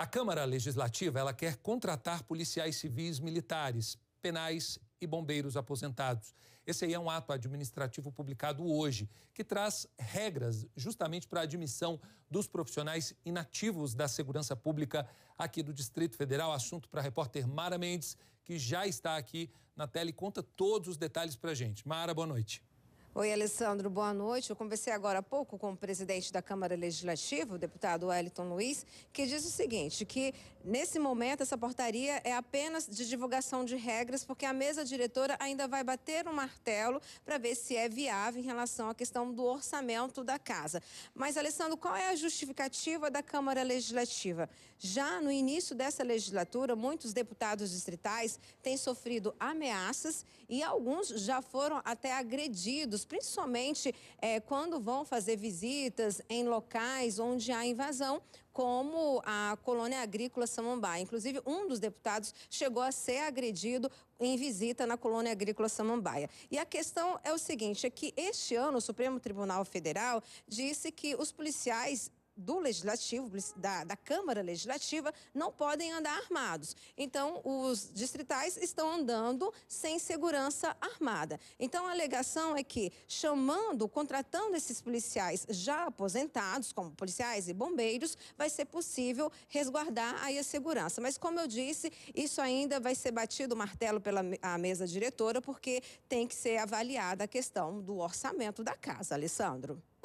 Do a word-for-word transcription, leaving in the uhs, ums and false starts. A Câmara Legislativa, ela quer contratar policiais civis, militares, penais e bombeiros aposentados. Esse aí é um ato administrativo publicado hoje, que traz regras justamente para a admissão dos profissionais inativos da segurança pública aqui do Distrito Federal. Assunto para a repórter Mara Mendes, que já está aqui na tela e conta todos os detalhes para a gente. Mara, boa noite. Oi, Alessandro, boa noite. Eu conversei agora há pouco com o presidente da Câmara Legislativa, o deputado Wellington Luiz, que diz o seguinte, que nesse momento essa portaria é apenas de divulgação de regras, porque a mesa diretora ainda vai bater o martelo para ver se é viável em relação à questão do orçamento da casa. Mas, Alessandro, qual é a justificativa da Câmara Legislativa? Já no início dessa legislatura, muitos deputados distritais têm sofrido ameaças e alguns já foram até agredidos, principalmente é, quando vão fazer visitas em locais onde há invasão, como a Colônia Agrícola Samambaia. Inclusive, um dos deputados chegou a ser agredido em visita na Colônia Agrícola Samambaia. E a questão é o seguinte, é que este ano o Supremo Tribunal Federal disse que os policiais do Legislativo, da, da Câmara Legislativa, não podem andar armados. Então, os distritais estão andando sem segurança armada. Então, a alegação é que, chamando, contratando esses policiais já aposentados, como policiais e bombeiros, vai ser possível resguardar aí a segurança. Mas, como eu disse, isso ainda vai ser batido o martelo pela a mesa diretora, porque tem que ser avaliada a questão do orçamento da casa, Alessandro.